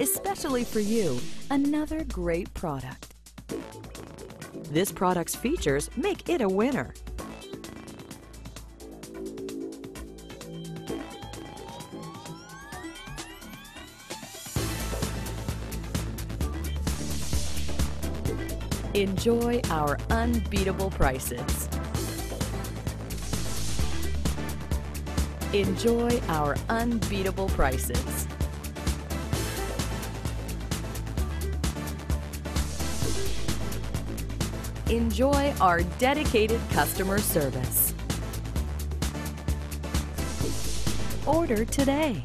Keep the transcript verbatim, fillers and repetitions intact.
especially for you, another great product. This product's features make it a winner. Enjoy our unbeatable prices. Enjoy our unbeatable prices. Enjoy our dedicated customer service. Order today.